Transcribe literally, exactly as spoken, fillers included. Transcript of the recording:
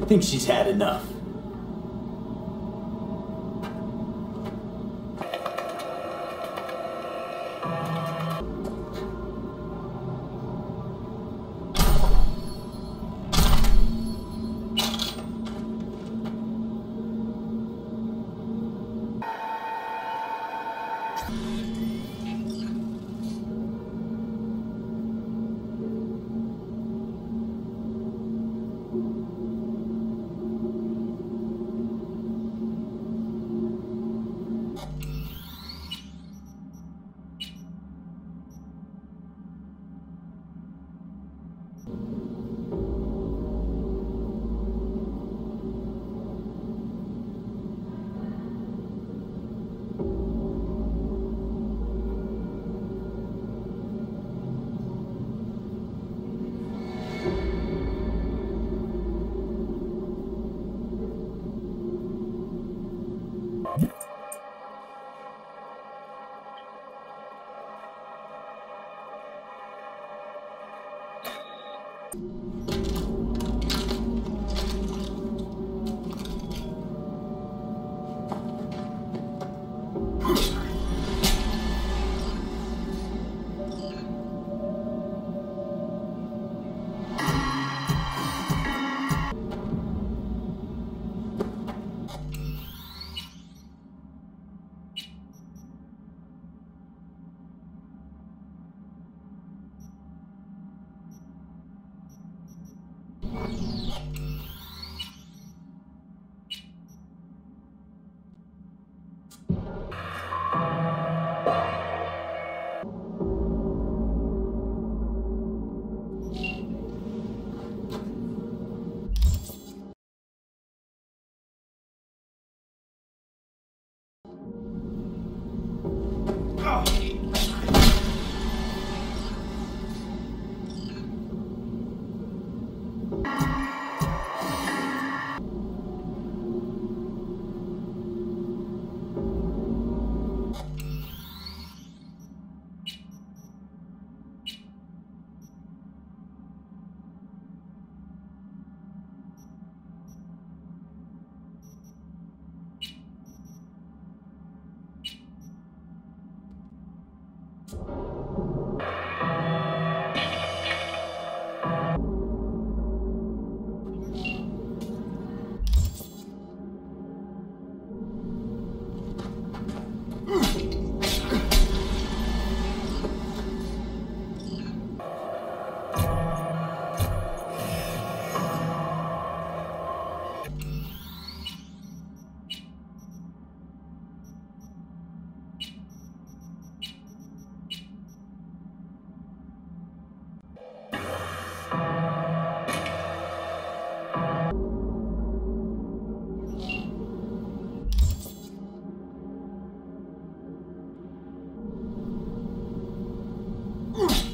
I think she's had enough. Ooh.